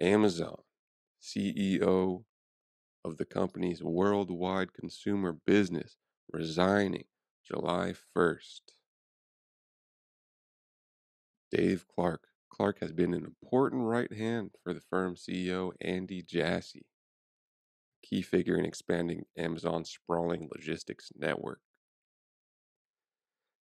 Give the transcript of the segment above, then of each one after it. Amazon, CEO of the company's worldwide consumer business, resigning July 1st. Dave Clark. Clark has been an important right hand for the firm's CEO, Andy Jassy, a key figure in expanding Amazon's sprawling logistics network.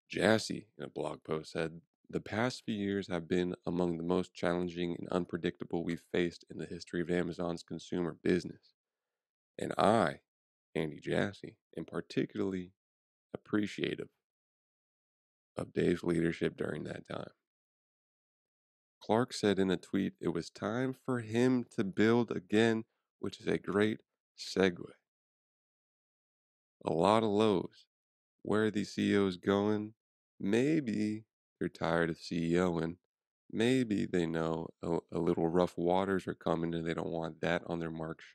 Jassy, in a blog post, said, "The past few years have been among the most challenging and unpredictable we've faced in the history of Amazon's consumer business. And I, Andy Jassy, am particularly appreciative of Dave's leadership during that time." Clark said in a tweet, "It was time for him to build again," which is a great segue. A lot of lows. Where are these CEOs going? Maybe they're tired of CEOing. Maybe they know a little rough waters are coming and they don't want that on their marks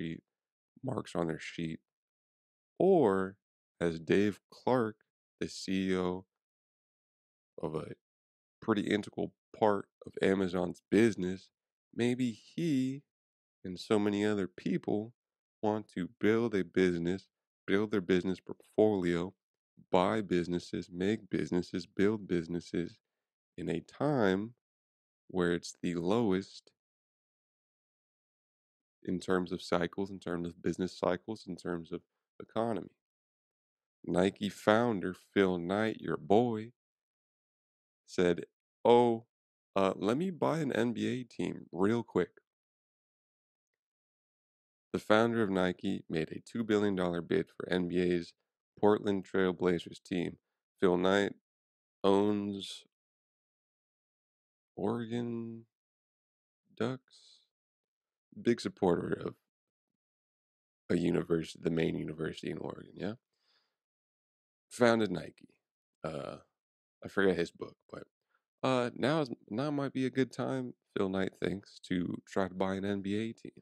on their sheet. Or as Dave Clark, the CEO of a pretty integral part of Amazon's business, maybe he and so many other people want to build a business, build their business portfolio, buy businesses, make businesses, build businesses in a time where it's the lowest in terms of cycles, in terms of business cycles, in terms of economy. Nike founder Phil Knight, your boy, said, let me buy an NBA team real quick. The founder of Nike made a $2 billion bid for NBA's Portland Trail Blazers team. Phil Knight owns Oregon Ducks, big supporter of a university, the main university in Oregon, yeah? Founded Nike. I forget his book, but now might be a good time, Phil Knight thinks, to try to buy an NBA team.